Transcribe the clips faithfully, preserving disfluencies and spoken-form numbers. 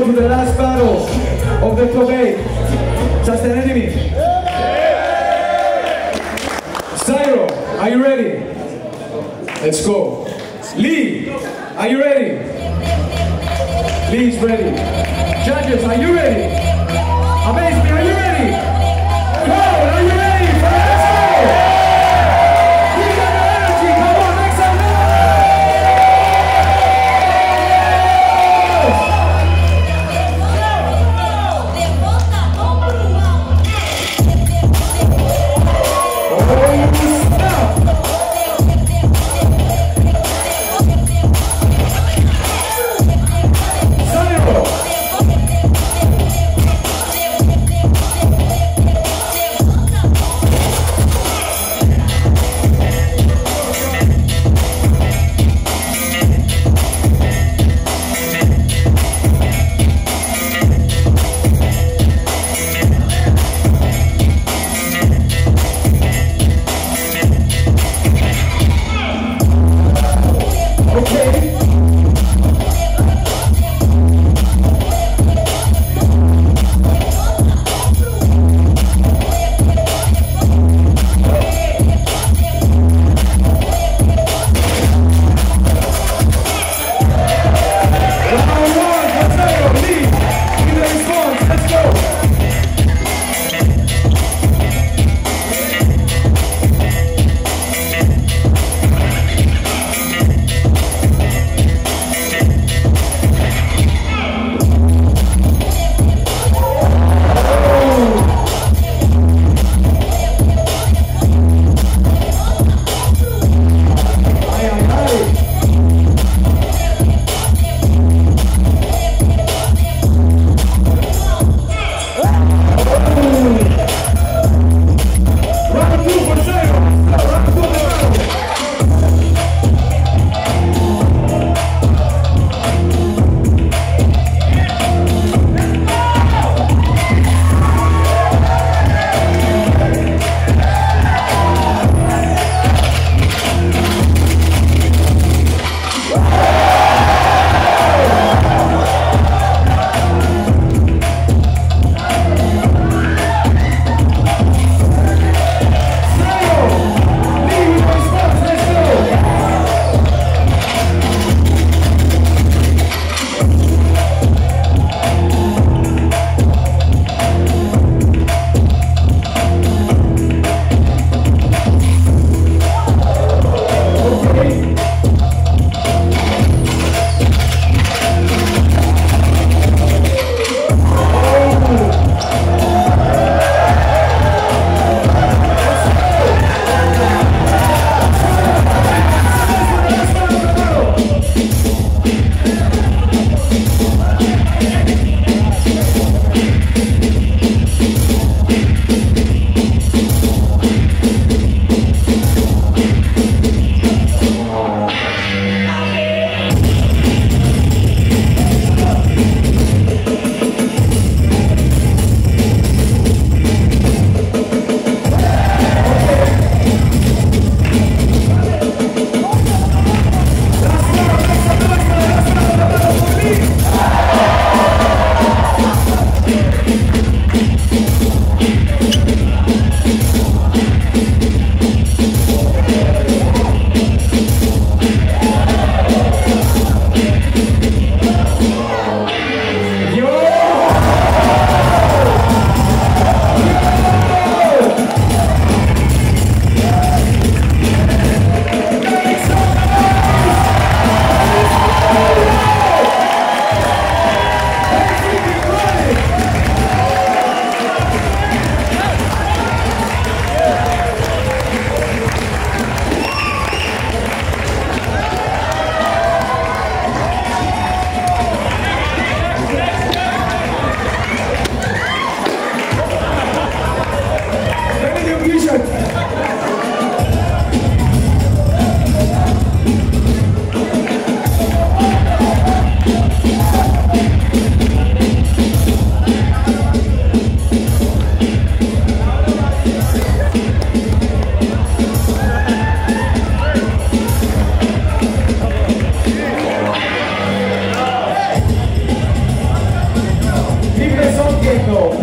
go to the last battle of the Kobe. Just an enemy. Ziro, are you ready? Let's go. Lee, are you ready? Lee's ready. Judges, are you ready? Amaze, are you ready? Go, are you ready? Let's go!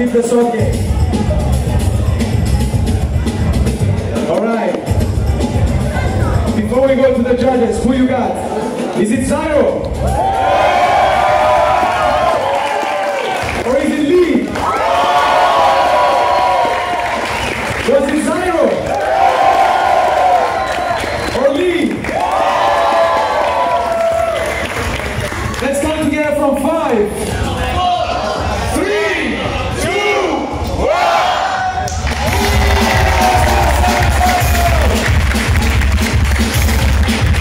leave the socket. Alright. Before we go to the judges, who you got? Is it Ziro? Or is it Lee? Was it Ziro? Or Lee? Let's come together from five.